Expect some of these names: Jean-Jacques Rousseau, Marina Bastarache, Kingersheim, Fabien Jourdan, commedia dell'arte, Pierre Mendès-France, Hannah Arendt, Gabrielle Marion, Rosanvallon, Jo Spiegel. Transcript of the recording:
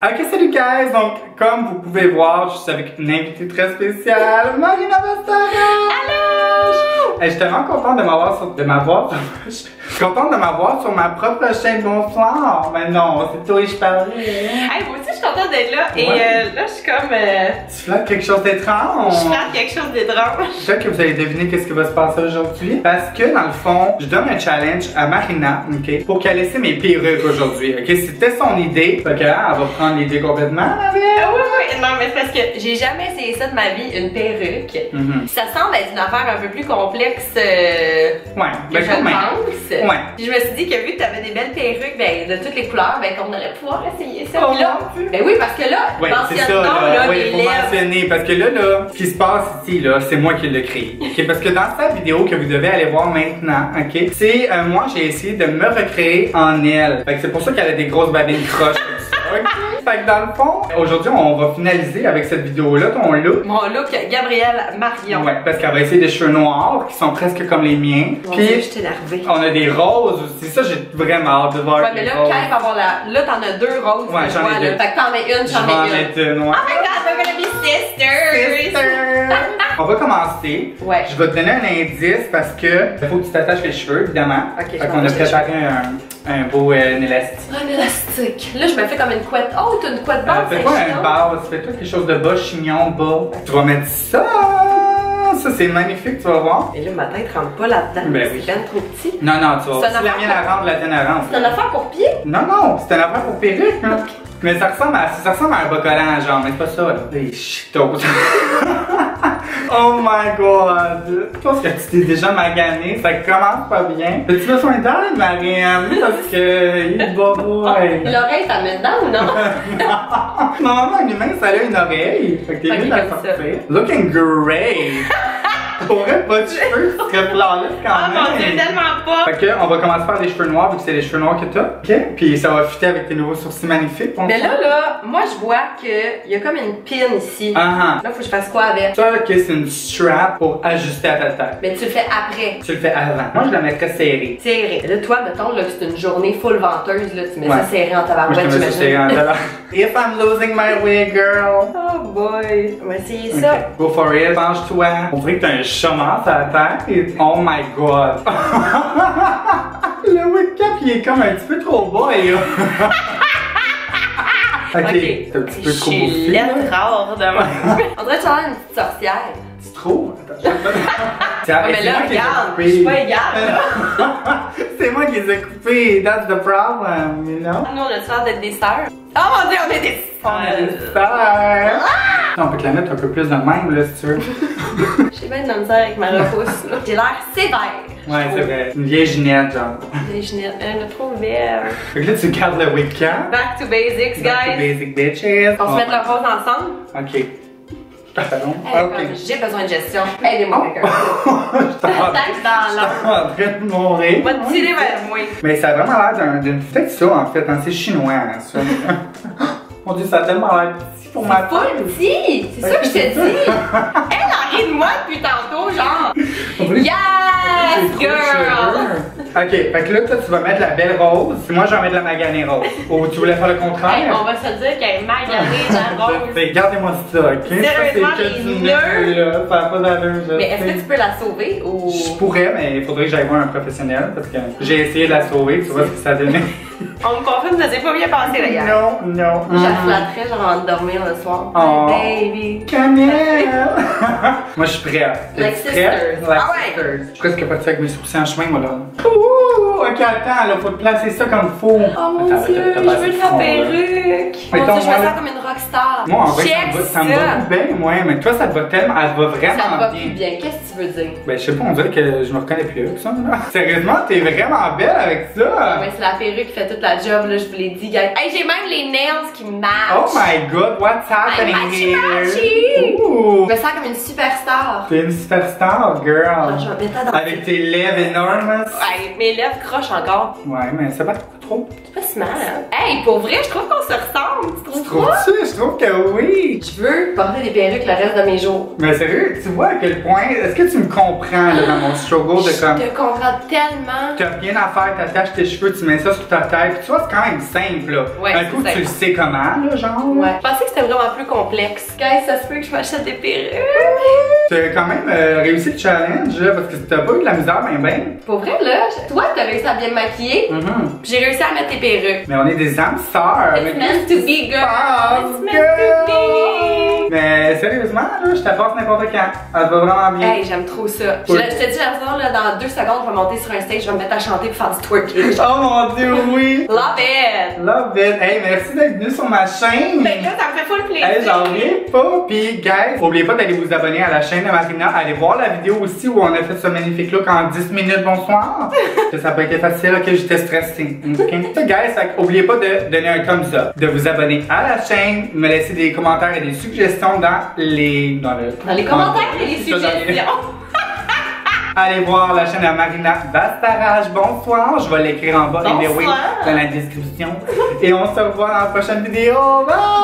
Ok, salut guys! Donc, comme vous pouvez voir, je suis avec une invitée très spéciale, Marina Bastarache! Allô! Je suis tellement contente de m'avoir sur... Je suis contente de m'avoir sur ma propre chaîne Bonsoir! Mais non, c'est toi et je parlais! Hey, moi aussi je suis contente d'être là, ouais. Et là je suis comme... Tu flattes quelque chose d'étrange? Je flatte quelque chose d'étrange! Je sais que vous allez deviner qu'est-ce qui va se passer aujourd'hui, parce que dans le fond, je donne un challenge à Marina, ok? Pour qu'elle laisse mes perruques aujourd'hui, ok? C'était son idée, fait que là, elle va prendre l'idée complètement avec. Oui, oui, non, mais c'est parce que j'ai jamais essayé ça de ma vie, une perruque. Ça semble être une affaire un peu plus complexe que je pense. Ouais. Puis je me suis dit que vu que t'avais des belles perruques de toutes les couleurs, qu'on allait pouvoir essayer ça. Oh, là, oui, parce que là, mentionner, parce que là, ce qui se passe ici, c'est moi qui l'ai créé. Okay, parce que dans cette vidéo que vous devez aller voir maintenant, ok, c'est moi, j'ai essayé de me recréer en elle. C'est pour ça qu'elle a des grosses babines croches. Okay. Fait que dans le fond, aujourd'hui, on va finaliser avec cette vidéo-là ton look. Mon look Gabrielle Marion. Ouais, parce qu'elle va essayer des cheveux noirs qui sont presque comme les miens. Mon Dieu, je suis énervée. On a des roses aussi. Ça, j'ai vraiment hâte de voir. Ouais, mais là, Kay va avoir la. Là, t'en as deux roses. Ouais, j'en ai deux. Fait que t'en mets une, j'en mets une. Oh my god, we're gonna be sisters! On va commencer. Ouais. Je vais te donner un indice parce que il faut que tu t'attaches les cheveux, évidemment. Ok. Fait qu'on a préparé un beau élastique. Un élastique. Là, je me fais comme une couette. Oh, t'as une couette basse. Fais-toi un basse. Fais-toi quelque chose de bas, chignon, bas. Tu vas mettre ça. Ça, c'est magnifique, tu vas voir. Et là, ma tête rentre pas là-dedans. Ben oui. C'est bien trop petit. Non, non, tu vas voir. Si la mienne rentre, la tienne rentre. C'est une affaire pour pied? Non, non, c'est une affaire pour perruque. Hein. Okay. Mais ça ressemble à un bas collant, genre, mais c'est pas ça, là. Des chitos. Oh my god! Je pense que tu t'es déjà magané, ça commence pas bien. As-tu besoin d'aide, Marianne? Parce que il est beau, ouais. L'oreille, ça met dedans ou non? Normalement, un humain, ça a une oreille. Fait que t'es venu la sortir. Looking great! T'aurais pas de cheveux, tu serais planliste quand même. Ah mon Dieu, tellement pas! Fait qu'on va commencer par les cheveux noirs, vu que c'est les cheveux noirs que t'as. Ok? Puis ça va fitter avec tes nouveaux sourcils magnifiques. Mais là, moi je vois qu'il y a comme une pin ici. Là, faut que je fasse quoi avec? Ça, ok, c'est une strap pour ajuster à ta taille. Mais tu le fais après. Tu le fais avant. Moi, je la mettrais serrée. Serrée. Là, toi, mettons, là, c'est une journée full venteuse, là, tu mets ça serré en tabarouette, tu mets ça serré en tabarouette. If I'm losing my way, girl. Oh boy. On va essayer ça. Go for it. Penche-toi. On dirait que t'as un chômage à la tête. Oh my god. Le wig-cap, il est comme un petit peu trop bas, là. Ok, t'as un petit peu trop bouffé. J'ai l'air rare de moi. On dirait que tu as l'air une petite sorcière. Tu trouves? Mais là, regarde, je suis pas égale. C'est moi qui les ai coupés. That's the problem, you know? Nous, on a l'air d'être des sœurs. Oh mon Dieu, on est des sœurs! On est des sœurs! On peut te la mettre un peu plus de même, là, si tu veux. J'ai bien de la misère avec ma repousse, là. J'ai l'air sévère. Ouais, c'est vrai. Une vieille Ginette, genre. Une vieille Ginette. Elle est trop belle. Fait que là, tu gardes le webcam. Back to basics, guys. Back to basic bitches. On se met le rose ensemble? Ok. J'ai besoin de gestion. Aidez-moi, quelqu'un. Je suis en train de mourir. Va te tirer vers moi. Mais ça a vraiment l'air d'une texture, en fait. C'est chinois, ça. Mon Dieu, ça a tellement l'air petit pour ma part. C'est pas petit! C'est ça que je te dis! Elle en rit de moi depuis tantôt, genre. Yes, girl! Ok, fait que là, toi, tu vas mettre la belle rose. Moi, je vais mettre la maganée rose. Ou tu voulais faire le contraire? Hey, on va se dire qu'elle est maganée, la rose. Mais gardez-moi ça, ok? Sérieusement, les nœuds. Ça n'a pas d'allure, je sais. Mais est-ce que tu peux la sauver ou? Je pourrais, mais il faudrait que j'aille voir un professionnel parce que j'ai essayé de la sauver. Tu vois ce que ça donnait? On me confirme, ça s'est pas bien passé, là, gars. Non, non. Je la flatterais, genre, avant de dormir le soir. Oh. Baby. Camille! Moi, je suis prête. Like sisters. Like sisters. Je suis presque partie avec mes sourcils en chemin, moi, là. Ouh, ok, attends, là, faut te placer ça comme il faut. Oh mon Dieu, je veux de la perruque. Mon Dieu, je me sens comme une rockstar. Moi, en vrai, ça me va plus bien, moi. Mais toi, ça te va tellement, elle va vraiment bien. Ça me va plus bien, qu'est-ce que tu veux dire? Ben, je sais pas, on dirait que je me reconnais plus avec ça, là. Sérieusement, t'es vraiment belle avec ça. Ouais, c'est la perruque qui fait toute la job, là, je vous l'ai dit, guys. Hey, j'ai même les nails qui matchent. Oh my god, what's happening here? Ouh. Je me sens comme une superstar. T'es une superstar, girl. Je vais mettre dans avec tes lèvres énormes. Ouais, mes lèvres crochent encore. Ouais, mais ça va trop. C'est pas si mal, hein? Hey, pour vrai, je trouve qu'on se ressemble. Tu trouves ça? Je trouve que oui! Je veux porter des perruques le reste de mes jours. Mais sérieux, tu vois à quel point... Est-ce que tu me comprends là, dans mon struggle de comme... Je te comprends tellement! Tu n'as rien à faire, tu attaches tes cheveux, tu mets ça sur ta tête. Tu vois, c'est quand même simple là. Ouais, un coup, tu le sais comment là, genre. Ouais. Je pensais que c'était vraiment plus complexe. Guys, ça se peut que je m'achète des perruques! Tu as quand même réussi le challenge là, parce que tu n'as pas eu de la misère, mais ben. Pour vrai là, toi, tu as réussi à bien me maquiller. J'ai réussi à mettre tes perruques. Mais on est des âmes sœurs. It's meant to be, girl. It's meant to be. Mais sérieusement, là, je t'apporte n'importe quand. Elle va vraiment bien. Hey, j'aime trop ça. Oui. Je te dis, la soirée, là, dans 2 secondes, je vais monter sur un stage, je vais me mettre à chanter pour faire du twerking. Oh mon dieu, oui. Love it. Love it. Hey, merci d'être venu sur ma chaîne. Ben là, ça me fait full plaisir. Hey, j'en reviens pas. Puis, guys, n'oubliez pas d'aller vous abonner à la chaîne de Marina. Allez voir la vidéo aussi où on a fait ce magnifique look en 10 minutes. Bonsoir. Ça n'a pas été facile, ok, j'étais stressée. Okay. So, guys, n'oubliez pas de donner un thumbs up, de vous abonner à la chaîne, me laisser des commentaires et des suggestions dans les commentaires et les suggestions. Allez voir la chaîne de Marina Bastarache. Bonsoir, je vais l'écrire en bas anyway, dans la description. Et on se revoit dans la prochaine vidéo. Bye!